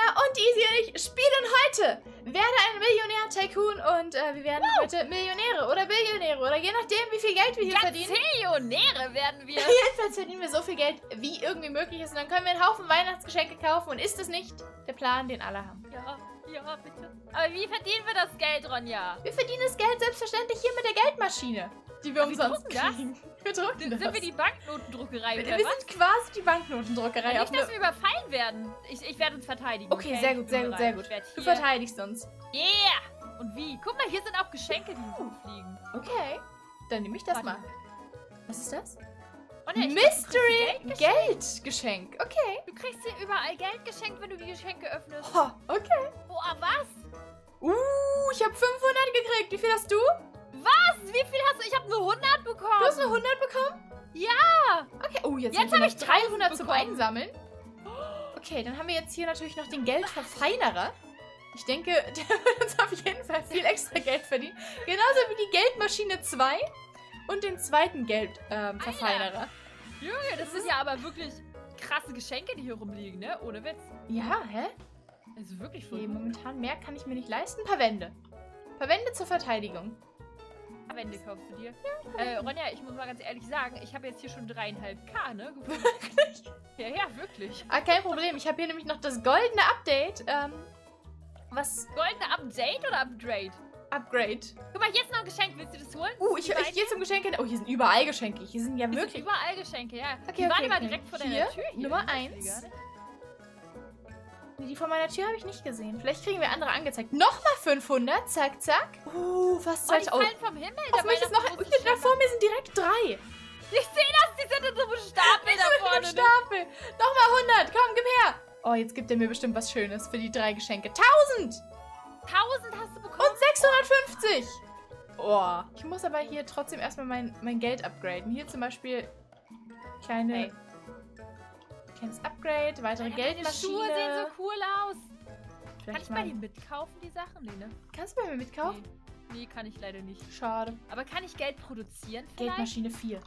und Isy und ich spielen heute Werde ein Millionär-Tycoon und wir werden heute Millionäre oder Billionäre oder je nachdem, wie viel Geld wir hier verdienen. Millionäre werden wir. Jedenfalls verdienen wir so viel Geld, wie irgendwie möglich ist und dann können wir einen Haufen Weihnachtsgeschenke kaufen und ist das nicht der Plan, den alle haben? Ja. Ja, bitte. Aber wie verdienen wir das Geld, Ronja? Wir verdienen das Geld selbstverständlich hier mit der Geldmaschine, die wir umsonst kriegen. Wir drucken das. Sind wir die Banknotendruckerei? Wir sind quasi die Banknotendruckerei. Nicht, dass wir überfallen werden. Ich werde uns verteidigen. Okay, sehr gut, sehr gut, sehr gut. Du verteidigst uns. Yeah! Und wie? Guck mal, hier sind auch Geschenke, die rumfliegen. Okay, dann nehme ich das mal. Was ist das? Mystery Geldgeschenk. Okay. Du kriegst hier überall Geld geschenkt, wenn du die Geschenke öffnest. Oh, okay. Boah, was? Ich habe 500 gekriegt. Wie viel hast du? Was? Wie viel hast du? Ich habe nur 100 bekommen. Du hast nur 100 bekommen? Ja. Okay. Oh, jetzt habe ich 300 zum Einsammeln. Okay, dann haben wir jetzt hier natürlich noch den Geldverfeinerer. Ich denke, der wird uns auf jeden Fall viel extra Geld verdienen. Genauso wie die Geldmaschine 2. Und den zweiten Geldverfeinerer. Junge, das sind ja aber wirklich krasse Geschenke, die hier rumliegen, ne? Ohne Witz. Ja, hä? Das ist wirklich voll. Okay, momentan mehr kann ich mir nicht leisten. Ein paar Wände. Ein paar Wände zur Verteidigung. Ein paar Wände kaufst du dir? Ja. Ronja, ich muss mal ganz ehrlich sagen, ich habe jetzt hier schon 3,5K, ne? Wirklich? Ja, ja, wirklich. Ah, kein Problem. Ich habe hier nämlich noch das goldene Update. Was? Goldene Update oder Upgrade? Upgrade. Guck mal, jetzt noch ein Geschenk. Willst du das holen? Ich gehe zum Geschenk. Oh, hier sind überall Geschenke. Hier sind ja wirklich überall Geschenke, ja. Okay, die waren mal direkt vor deiner Tür hier. Nummer 1. Nee, die vor meiner Tür habe ich nicht gesehen. Vielleicht kriegen wir andere angezeigt. Nochmal 500. Zack, zack. Fast 2000. Die fallen vom Himmel. Auf mich ist noch... Da vor mir sind direkt 3. Ich sehe das. Die sind in so einem Stapel da vorne. Nochmal 100. Komm, gib her. Oh, jetzt gibt er mir bestimmt was Schönes für die 3 Geschenke. 1000. 1000 hast du bekommen. Und 650. Oh. Ich muss aber hier trotzdem erstmal mein Geld upgraden. Hier zum Beispiel kleines Upgrade, weitere Geldmaschine. Deine Schuhe sehen so cool aus. Vielleicht kann ich mal die mitkaufen, die Sachen? Nee, ne? Kannst du bei mir mitkaufen? Nee. Nee, kann ich leider nicht. Schade. Aber kann ich Geld produzieren vielleicht? Geldmaschine 4.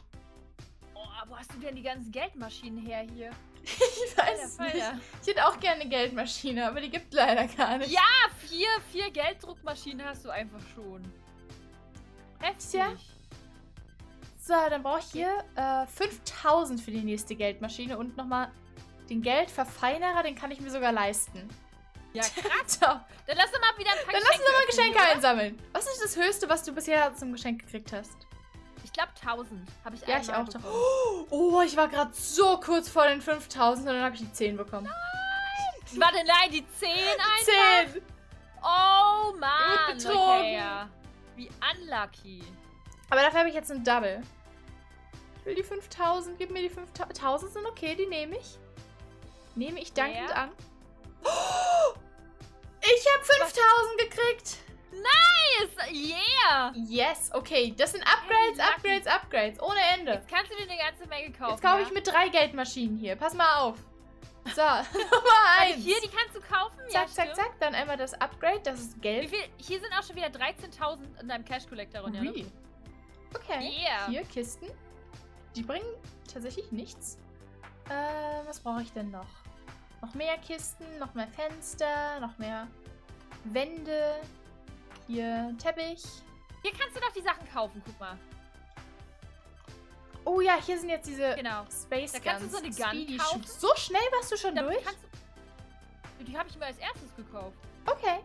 Wo hast du denn die ganzen Geldmaschinen her hier? Ich weiß nicht. Ich hätte auch gerne eine Geldmaschine, aber die gibt leider gar nicht. Ja, 4 Gelddruckmaschinen hast du einfach schon. Heftig. Ja. So, dann brauche ich hier 5000 für die nächste Geldmaschine und nochmal den Geldverfeinerer, den kann ich mir sogar leisten. Ja, krass. Dann lass uns mal wieder ein paar Geschenke einsammeln. Was ist das Höchste, was du bisher zum Geschenk gekriegt hast? Ich glaube 1000 habe ich einmal bekommen. Oh, ich war gerade so kurz vor den 5000 und dann habe ich die 10 bekommen. Nein! Warte, nein, die 10 einfach? 10! Oh Mann! Gut betrogen! Okay, ja. Wie unlucky. Aber dafür habe ich jetzt ein Double. Ich will die 5000, gib mir die 5000. 1000 sind okay, die nehme ich. Nehme ich dankend an. Oh, ich habe 5000 gekriegt! Nice! Yeah! Yes, okay. Das sind Upgrades, Upgrades, Upgrades. Ohne Ende. Jetzt kannst du dir eine ganze Menge kaufen. Jetzt kaufe ich mit 3 Geldmaschinen hier. Pass mal auf. So, Nummer 1. Hier, die kannst du kaufen? Zack, zack, zack. Dann einmal das Upgrade. Das ist Geld. Wie viel? Hier sind auch schon wieder 13.000 in deinem Cash Collector. Ronja, ne? Okay. Yeah. Hier, Kisten. Die bringen tatsächlich nichts. Was brauche ich denn noch? Noch mehr Kisten, noch mehr Fenster, noch mehr Wände. Hier, Teppich. Hier kannst du doch die Sachen kaufen, guck mal. Oh ja, hier sind jetzt diese Space Guns. Da kannst du so eine Gun kaufen. So schnell warst du schon durch? Die habe ich mir als erstes gekauft. Okay.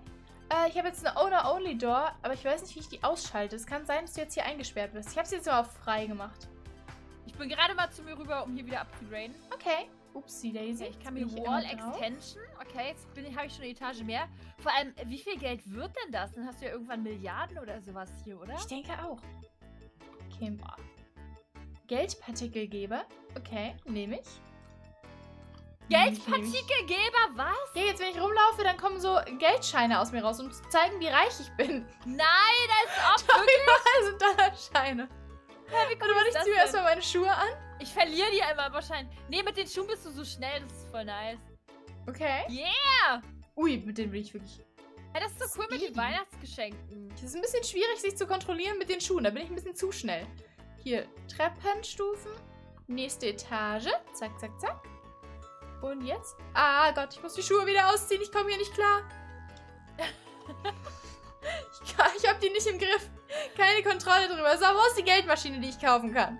Ich habe jetzt eine Owner-Only-Door, aber ich weiß nicht, wie ich die ausschalte. Es kann sein, dass du jetzt hier eingesperrt bist. Ich habe sie jetzt mal auf frei gemacht. Ich bin gerade mal zu mir rüber, um hier wieder abzugraden. Okay. Upsi Daisy. Okay, ich kann mir Wall Extension. Okay, jetzt habe ich schon eine Etage mehr. Vor allem, wie viel Geld wird denn das? Dann hast du ja irgendwann Milliarden oder sowas hier, oder? Ich denke auch. Okay, boah. Geldpartikelgeber. Okay, nehme ich. Geldpartikelgeber? Was? Ja, jetzt wenn ich rumlaufe, dann kommen so Geldscheine aus mir raus, um zu zeigen, wie reich ich bin. Nein, als ob wirklich? Überall sind Dollarscheine. Hey, cool. Warte, ich ziehe erstmal meine Schuhe an. Ich verliere die einmal wahrscheinlich. Nee, mit den Schuhen bist du so schnell. Das ist voll nice. Okay. Yeah! Ui, mit denen bin ich wirklich... Ja, das ist so cool mit den Weihnachtsgeschenken. Das ist ein bisschen schwierig, sich zu kontrollieren mit den Schuhen. Da bin ich ein bisschen zu schnell. Hier, Treppenstufen. Nächste Etage. Zack, zack, zack. Und jetzt? Ah Gott, ich muss die Schuhe wieder ausziehen. Ich komme hier nicht klar. Ich habe die nicht im Griff. Keine Kontrolle drüber. So, wo ist die Geldmaschine, die ich kaufen kann?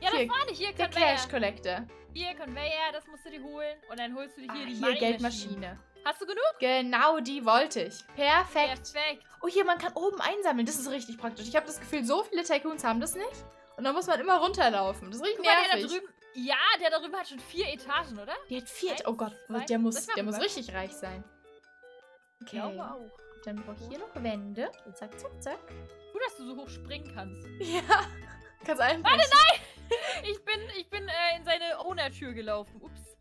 Ja, hier, da vorne. Hier, der Cash Collector. Hier, Conveyor, das musst du dir holen. Und dann holst du dir hier die hier Geldmaschine. Hast du genug? Genau, die wollte ich. Perfekt. Perfekt. Oh, hier, man kann oben einsammeln. Das ist richtig praktisch. Ich habe das Gefühl, so viele Tycoons haben das nicht. Und dann muss man immer runterlaufen. Das ist richtig nervig. Ja, der da drüben hat schon 4 Etagen, oder? Der hat 4... Oh Gott, der muss richtig reich sein. Okay. Ja, wow. Dann brauche ich hier noch Wände. Zack, zack, zack. Gut, dass du so hoch springen kannst. Ja. Kannst einfach... Warte, nein! Ich bin in seine Owner-Tür gelaufen. Ups.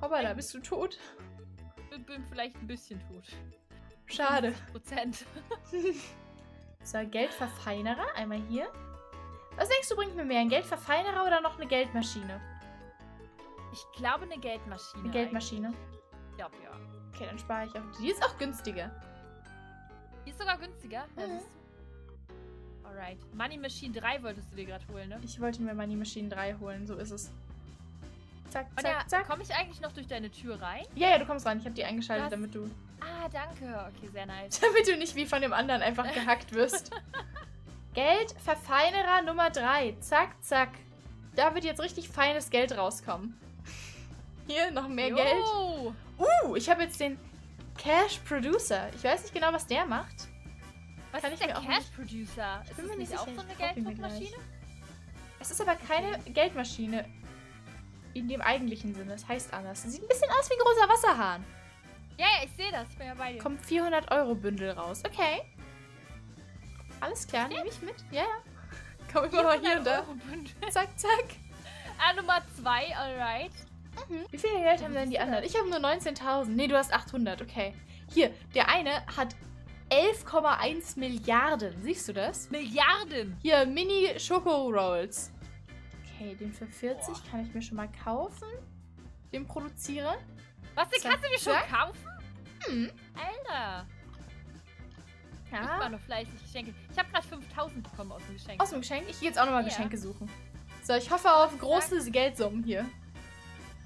Hoppala, bist du tot? Ich bin vielleicht ein bisschen tot. Schade. 50%. So, Geldverfeinerer. Einmal hier. Was denkst du, bringt mir mehr? Ein Geldverfeinerer oder noch eine Geldmaschine? Ich glaube, eine Geldmaschine. Eine Geldmaschine? Ich glaube, ja. Okay, dann spare ich auf die. Die ist auch günstiger. Die ist sogar günstiger? Mhm. Ja, siehst du. Alright. Money Machine 3 wolltest du dir gerade holen, ne? Ich wollte mir Money Machine 3 holen, so ist es. Zack, zack, zack. Komme ich eigentlich noch durch deine Tür rein? Ja, ja, du kommst rein. Ich habe die eingeschaltet, damit du... Ah, danke. Okay, sehr nice. Damit du nicht wie von dem anderen einfach gehackt wirst. Geldverfeinerer Nummer 3. Zack, zack. Da wird jetzt richtig feines Geld rauskommen. Hier, noch mehr Geld. Ich habe jetzt den Cash Producer. Ich weiß nicht genau, was der macht. Was ist der Cash Producer? Ist das nicht auch so eine Gelddruckmaschine? Es ist aber keine Geldmaschine in dem eigentlichen Sinne. Das heißt anders. Das sieht ein bisschen aus wie ein großer Wasserhahn. Ja, ja, ich sehe das. Ich bin ja bei dir. Kommt 400-Euro-Bündel raus. Okay. Alles klar, nehme ich mit. Ja, ja. Komm immer mal hier und da. Zack, zack. Ah, Nummer 2, alright. Mhm. Wie viel Geld haben denn die anderen? Ich habe nur 19.000. Nee, du hast 800, okay. Hier, der eine hat 11,1 Milliarden. Siehst du das? Milliarden? Hier, Mini-Schoko-Rolls. Okay, den für 40 kann ich mir schon mal kaufen. Den produziere. Was, den kannst du mir schon kaufen? Hm. Alter. Ja. Ich war noch fleißig Geschenke. Ich habe gerade 5.000 bekommen aus dem Geschenk. Aus dem Geschenk? Ich gehe jetzt auch nochmal Geschenke suchen. So, ich hoffe auf große Geldsummen hier.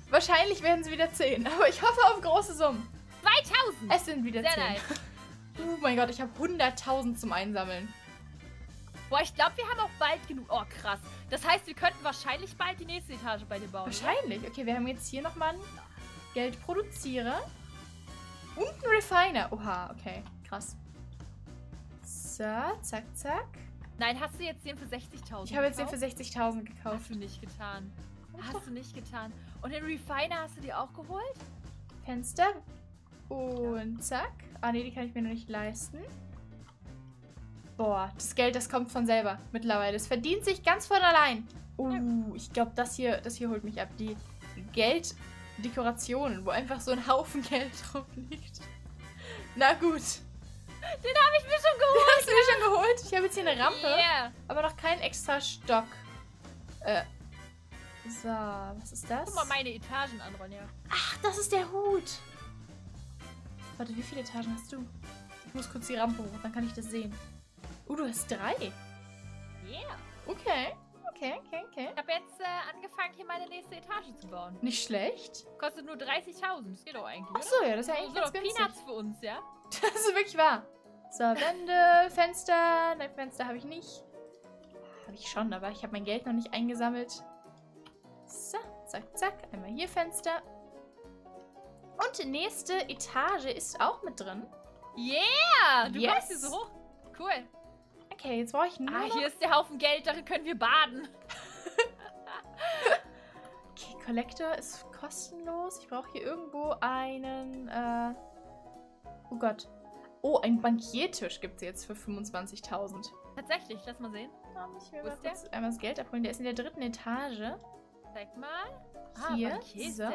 Wahrscheinlich werden es wieder 10, aber ich hoffe auf große Summen. 2.000! Es sind wieder 10. Nice. Oh mein Gott, ich habe 100.000 zum Einsammeln. Boah, ich glaube, wir haben auch bald genug... Oh, krass. Das heißt, wir könnten wahrscheinlich bald die nächste Etage bei dir bauen. Wahrscheinlich. Okay, wir haben jetzt hier nochmal einen Geldproduzierer und einen Refiner. Oha, okay. Krass. So, zack, zack. Nein, hast du jetzt den für 60.000? Ich habe jetzt den für 60.000 gekauft. Hast du nicht getan. Hast du nicht getan. Und den Refiner hast du dir auch geholt? Fenster. Und zack. Ah, nee, die kann ich mir noch nicht leisten. Boah, das Geld, das kommt von selber mittlerweile. Das verdient sich ganz von allein. Ich glaube, das hier holt mich ab. Die Gelddekorationen, wo einfach so ein Haufen Geld drauf liegt. Na gut. Den habe ich mir schon geholt. Den hast du mir schon geholt? Ich habe jetzt hier eine Rampe, aber noch keinen extra Stock. So, was ist das? Guck mal meine Etagen an, Ronja. Ach, das ist der Hut. Warte, wie viele Etagen hast du? Ich muss kurz die Rampe hoch, dann kann ich das sehen. Du hast 3. Yeah. Okay. Okay. Ich habe jetzt angefangen, hier meine nächste Etage zu bauen. Nicht schlecht. Kostet nur 30.000. Das geht doch eigentlich. Ach so, ja, das ist ja eigentlich ganz günstig. Peanuts für uns, ja? Das ist wirklich wahr. So, Wände, Fenster. Nein, Fenster habe ich nicht. Habe ich schon, aber ich habe mein Geld noch nicht eingesammelt. So, zack, zack. Einmal hier Fenster. Und die nächste Etage ist auch mit drin. Yeah! Du kommst hier so hoch. Cool. Okay, jetzt brauche ich nur noch... hier ist der Haufen Geld, darin können wir baden. Okay, Collector ist kostenlos. Ich brauche hier irgendwo einen... Oh Gott. Oh, ein Bankiertisch gibt es jetzt für 25.000. Tatsächlich, lass mal sehen. Da muss ich mir mal kurz einmal das Geld abholen. Der ist in der 3. Etage. Zeig mal. Hier. Bankier so.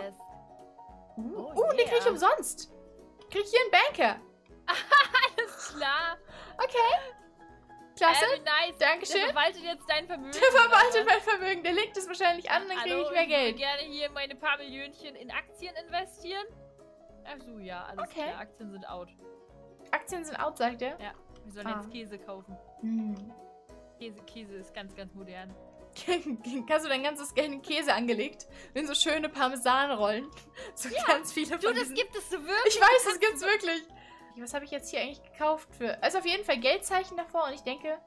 Den kriege ich umsonst. Kriege ich hier einen Banker. Alles klar. Okay. Klasse, nice. Dankeschön. Der verwaltet jetzt dein Vermögen. Der verwaltet mein Vermögen, der legt es wahrscheinlich an, dann kriege ich mehr Geld. Ich würde gerne hier meine paar Millionchen in Aktien investieren. Ach so, ja, alles klar, Aktien sind out. Aktien sind out, sagt er? Ja, wir sollen jetzt Käse kaufen. Käse ist ganz, ganz modern. Hast du dein ganzes Käse angelegt? Und so schöne Parmesanrollen. So ja, ganz viele von diesen. Du, das gibt es so wirklich. Ich weiß, das gibt's wirklich. Was habe ich jetzt hier eigentlich gekauft für... Also auf jeden Fall Geldzeichen davor und ich denke...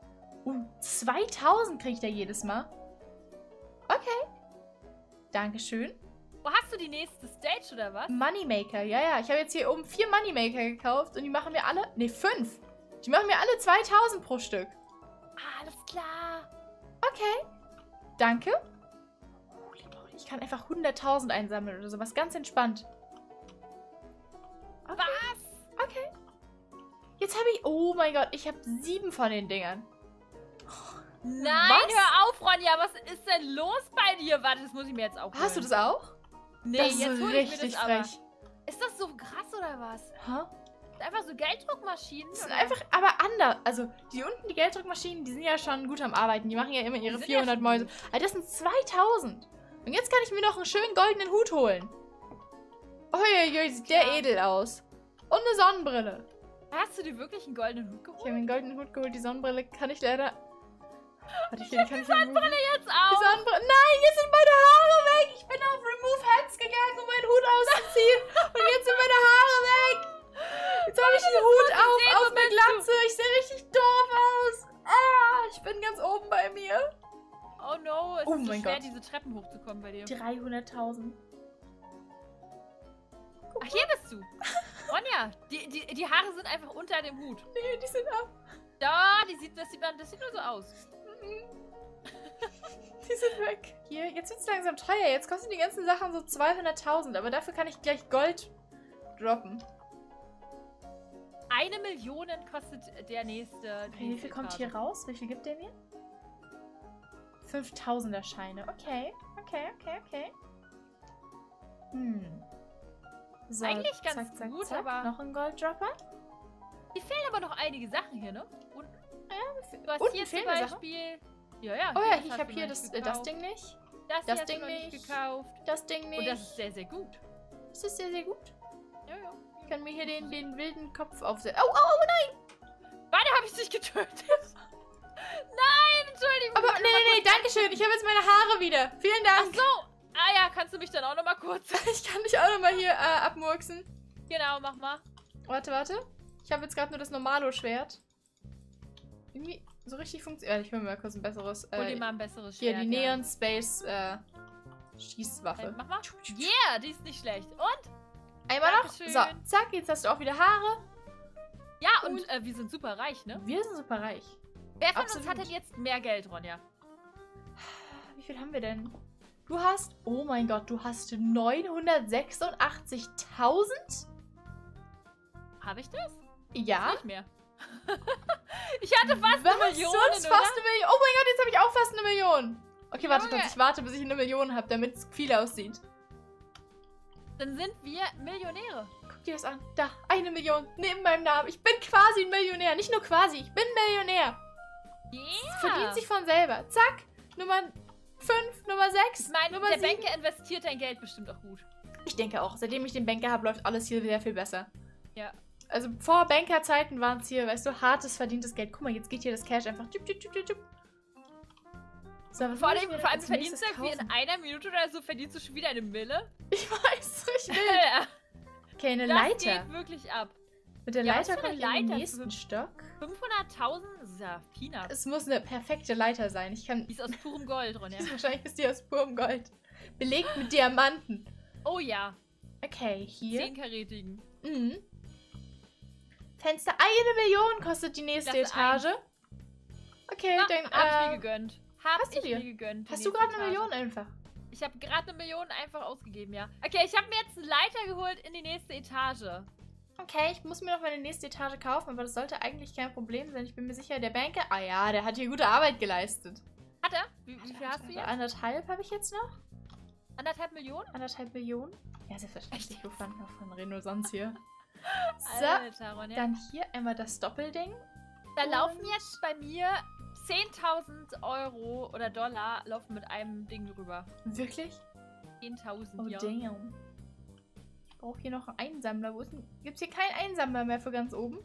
2000 kriegt er jedes Mal. Okay. Dankeschön. Wo hast du die nächste Stage oder was? Moneymaker, ja, ja. Ich habe jetzt hier oben 4 Moneymaker gekauft und die machen wir alle... Ne, 5. Die machen wir alle 2000 pro Stück. Alles klar. Okay. Danke. Ich kann einfach 100.000 einsammeln oder sowas. Ganz entspannt. Okay. Was? Okay. Jetzt habe ich... Oh mein Gott, ich habe 7 von den Dingern. Nein, was? Hör auf, Ronja. Was ist denn los bei dir? Warte, das muss ich mir jetzt auch holen. Hast du das auch? Nee, das jetzt hole ich mir das aber. Frech. Ist das so krass oder was? Huh? Einfach so Gelddruckmaschinen. Das sind einfach, aber anders. Also, die unten, die Gelddruckmaschinen, die sind ja schon gut am Arbeiten. Die machen ja immer ihre 400 Mäuse. Aber das sind 2000. Und jetzt kann ich mir noch einen schönen goldenen Hut holen. Uiuiui, sieht der edel aus. Und eine Sonnenbrille. Hast du dir wirklich einen goldenen Hut geholt? Ich habe mir einen goldenen Hut geholt. Die Sonnenbrille kann ich leider... Warte, ich hab die Sonnenbrille jetzt auf. Nein, jetzt sind meine Haare weg. Ich bin auf Remove Hands gegangen, um meinen Hut auszuziehen. Und jetzt sind meine Haare weg. Jetzt habe ich den Hut auf meine Glatze. Ich sehe richtig doof aus. Ah, ich bin ganz oben bei mir. Oh no, es ist so schwer, diese Treppen hochzukommen bei dir. 300.000. Ach, hier bist du. Ronja, die Haare sind einfach unter dem Hut. Nee, die sind ab. Da, das sieht nur so aus. Die sind weg. Hier, jetzt wird es langsam teuer. Jetzt kosten die ganzen Sachen so 200.000. Aber dafür kann ich gleich Gold droppen. 1 Million kostet der nächste. Okay, wie viel kommt hier raus? Wie viel gibt der mir? 5000er Scheine. Okay, okay, okay, okay. So, eigentlich ganz gut, aber... Noch ein Golddropper. Mir fehlen aber noch einige Sachen hier, ne? Unten. Ja, du hast unten hier zum Beispiel... Ja. Oh ja, ich habe hier das Ding nicht. Das Ding nicht gekauft. Das Ding nicht. Und das ist sehr, sehr gut. Das ist sehr, sehr gut. Ja. Ich kann mir hier den wilden Kopf aufsetzen. Oh, nein! Beide habe ich dich getötet. Nein, Entschuldigung. Aber nee, danke schön. Ich habe jetzt meine Haare wieder. Vielen Dank. Ach so. Ah ja, kannst du mich dann auch nochmal kurz... Ich kann dich auch nochmal hier abmurksen. Genau, mach mal. Warte. Ich habe jetzt gerade nur das Normalo-Schwert. Irgendwie so richtig funktioniert... Ich will mir mal kurz ein besseres... Hol dir mal ein besseres Schwert. Hier, die Neon Space Schießwaffe. Hey, mach mal. Yeah, die ist nicht schlecht. Und? Einmal Dankeschön. Noch. So, zack, jetzt hast du auch wieder Haare. Ja, und wir sind super reich, ne? Wir sind super reich. Wer von uns hat denn jetzt mehr Geld, Ronja? Wie viel haben wir denn? Du hast, oh mein Gott, du hast 986.000? Habe ich das? Ja. Das nicht mehr. Ich hatte fast 1 Million. Sonst fast 1 Million. Oh mein Gott, jetzt habe ich auch fast 1 Million. Okay, warte, ich warte, bis ich 1 Million habe, damit es viel aussieht. Dann sind wir Millionäre. Guck dir das an. Da, 1 Million. Neben meinem Namen. Ich bin quasi ein Millionär. Nicht nur quasi, ich bin Millionär. Yeah. Das verdient sich von selber. Zack. Nummer 5, Nummer 6, Nummer 7. Der Banker investiert dein Geld bestimmt auch gut. Ich denke auch. Seitdem ich den Banker habe, läuft alles hier sehr viel besser. Ja. Also vor Bankerzeiten waren es hier, weißt du, hartes, verdientes Geld. Guck mal, jetzt geht hier das Cash einfach. So, vor allem verdienst du irgendwie in 1 Minute oder so, verdienst du schon wieder 1 Mille. Ich weiß, ich will. Okay, eine Leiter. Das geht wirklich ab. Mit der Leiter kommt in den nächsten Stock. 500.000 Safina. Es muss eine perfekte Leiter sein. Die ist aus purem Gold, Ronja. Wahrscheinlich ist die aus purem Gold. Belegt mit Diamanten. Oh ja. Okay, hier. 10-karätigen. Mhm. Fenster. 1 Million kostet die nächste Etage. Okay, na, dann... Hab ich mir gegönnt. Hast du gerade 1 Million einfach? Ich habe gerade 1 Million einfach ausgegeben, ja. Okay, ich habe mir jetzt eine Leiter geholt in die nächste Etage. Okay, ich muss mir noch meine nächste Etage kaufen, aber das sollte eigentlich kein Problem sein. Ich bin mir sicher, der Banker... Ah ja, der hat hier gute Arbeit geleistet. Hat er? Wie viel hast du jetzt? 1,5 habe ich jetzt noch. 1,5 Millionen? 1,5 Millionen? Ja, selbstverständlich. Wo fanden wir von Reno sonst hier? So, dann hier einmal das Doppelding. Da laufen jetzt bei mir... 10.000 Euro oder Dollar laufen mit einem Ding drüber. Wirklich? 10.000, ja. Oh, damn. Ich brauche hier noch einen Einsammler. Gibt es hier keinen Einsammler mehr für ganz oben?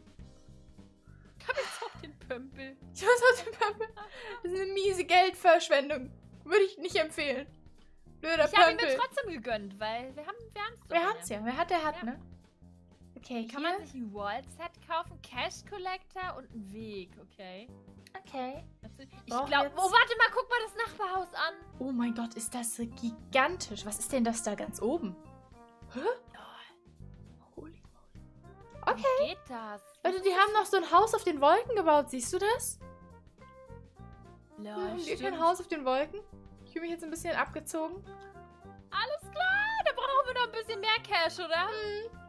Ich hab jetzt auf den Pömpel. Ich hab's auf den Pömpel. Das ist eine miese Geldverschwendung. Würde ich nicht empfehlen. Blöder Pömpel. Ich habe ihn mir trotzdem gegönnt, weil wir haben's ja. Wer hat, der hat, ne? Okay, kann man sich ein Wall-Set kaufen, Cash Collector und einen Weg, okay. Okay. Ich glaube... Oh, warte mal, guck mal das Nachbarhaus an. Oh mein Gott, ist das gigantisch. Was ist denn das da ganz oben? Hä? Holy moly. Okay. Wie geht das? Also, die haben noch so ein Haus auf den Wolken gebaut. Siehst du das? Haben die kein Haus auf den Wolken? Ich fühle mich jetzt ein bisschen abgezogen. Alles klar, da brauchen wir noch ein bisschen mehr Cash, oder? Hm.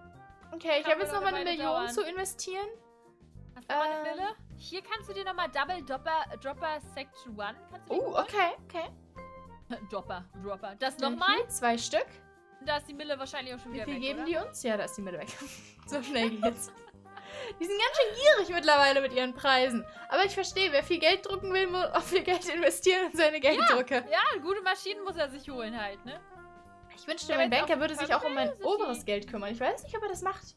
Okay, ich habe jetzt noch mal eine Million zu investieren. Hast du mal eine Mille? Hier kannst du dir nochmal Double Dropper Section 1. Oh, okay, okay. Dropper. Das nochmal? 2 Stück. Da ist die Mille wahrscheinlich auch schon wieder weg. Wie viel geben die uns? Ja, da ist die Mille weg. So schnell geht's. Die sind ganz schön gierig mittlerweile mit ihren Preisen. Aber ich verstehe, wer viel Geld drucken will, muss auch viel Geld investieren in seine Gelddrucke. Ja, ja, gute Maschinen muss er sich holen halt, ne? Ich wünschte, mein Banker würde sich auch um mein oberes Geld kümmern. Ich weiß nicht, ob er das macht.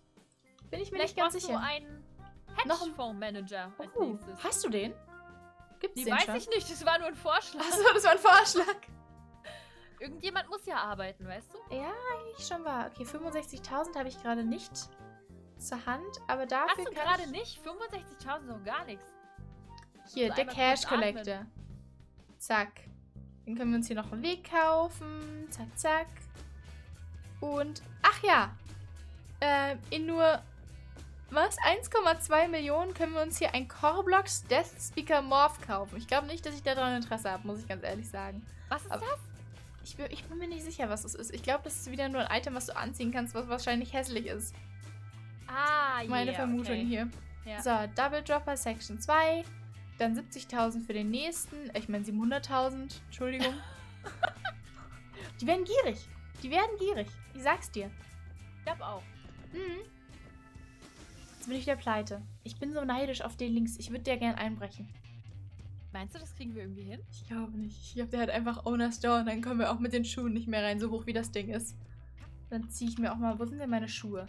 Bin ich mir nicht ganz sicher. Hedgefondsmanager als nächstes. Hast du den? Gibt's den schon? Die weiß ich nicht, das war nur ein Vorschlag. Achso, das war ein Vorschlag. Irgendjemand muss ja arbeiten, weißt du? Ja, eigentlich schon war. Okay, 65.000 habe ich gerade nicht zur Hand, aber dafür kann ich... Hast du gerade nicht? 65.000 noch gar nichts. Hier, der Cash Collector. Zack. Dann können wir uns hier noch einen Weg kaufen. Zack, zack. Und... Ach ja! In nur... Was? 1,2 Millionen können wir uns hier ein Coreblocks Death Speaker Morph kaufen. Ich glaube nicht, dass ich daran Interesse habe, muss ich ganz ehrlich sagen. Was ist das? Ich bin mir nicht sicher, was es ist. Ich glaube, das ist wieder nur ein Item, was du anziehen kannst, was wahrscheinlich hässlich ist. Ah, ja. Meine Vermutung hier. Ja. So, Double Dropper Section 2. Dann 70.000 für den nächsten. Ich meine 700.000. Entschuldigung. Die werden gierig. Die werden gierig. Ich sag's dir. Ich glaube auch. Mhm. Bin ich wieder pleite. Ich bin so neidisch auf den Links. Ich würde der gern einbrechen. Meinst du, das kriegen wir irgendwie hin? Ich glaube nicht. Ich glaube, der hat einfach Owner Store und dann kommen wir auch mit den Schuhen nicht mehr rein, so hoch wie das Ding ist. Dann ziehe ich mir auch mal... Wo sind denn meine Schuhe?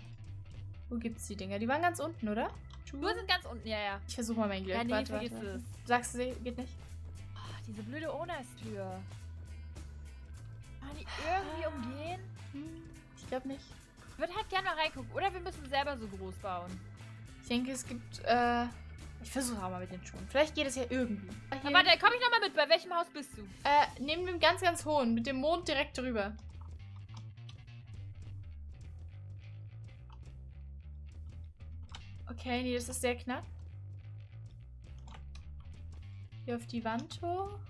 Wo gibt's die Dinger? Die waren ganz unten, oder? Schuhe sind ganz unten, ja, ja. Ich versuche mal mein Glück. Ja, nee, warte. Sagst du, geht nicht? Oh, diese blöde Owner-Tür. Kann man die irgendwie umgehen? Hm, ich glaube nicht. Ich würde halt gerne mal reingucken. Oder wir müssen selber so groß bauen. Ich denke, es gibt, ich versuche auch mal mit den Schuhen. Vielleicht geht es ja irgendwie. Aber warte, komm ich nochmal mit. Bei welchem Haus bist du? Neben dem ganz, ganz hohen. Mit dem Mond direkt drüber. Okay, nee, das ist sehr knapp. Hier auf die Wand hoch.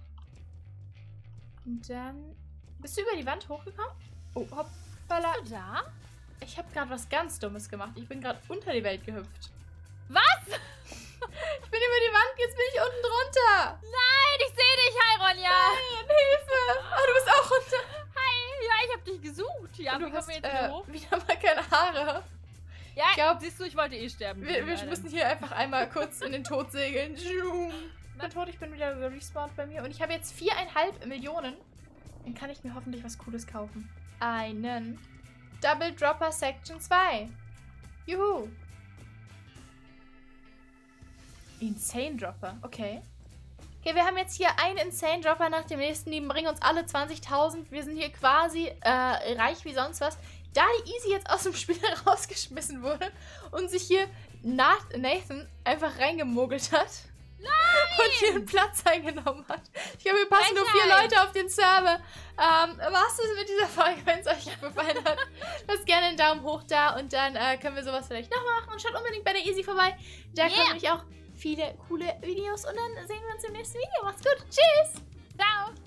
Und dann... Bist du über die Wand hochgekommen? Oh, hoppala. Bist du da? Ich habe gerade was ganz Dummes gemacht. Ich bin gerade unter die Welt gehüpft. Was? Ich bin über die Wand, jetzt bin ich unten drunter. Nein, ich sehe dich, hi Ronja. Nein, Hilfe. Oh, du bist auch runter. Hi. Ja, ich habe dich gesucht. Ja, du hast wieder mal keine Haare. Ja, ich glaub, siehst du, ich wollte eh sterben. Wir müssen hier einfach einmal kurz in den Tod segeln. Mein Tod, ich bin wieder respawned bei mir. Und ich habe jetzt 4,5 Millionen. Dann kann ich mir hoffentlich was Cooles kaufen. Einen... Double Dropper Section 2. Juhu. Insane Dropper. Okay. Okay, wir haben jetzt hier einen Insane Dropper nach dem nächsten. Die bringen uns alle 20.000. Wir sind hier quasi reich wie sonst was. Da die Easy jetzt aus dem Spiel rausgeschmissen wurde und sich hier Nathan einfach reingemogelt hat. Nein! Und hier einen Platz eingenommen hat. Ich glaube, wir passen nur 4 Leute auf den Server. Was ist mit dieser Folge, wenn es euch gefallen hat? Lasst gerne einen Daumen hoch da und dann können wir sowas vielleicht noch machen. Und schaut unbedingt bei der Easy vorbei. Da kommen nämlich auch viele coole Videos. Und dann sehen wir uns im nächsten Video. Macht's gut. Tschüss. Ciao.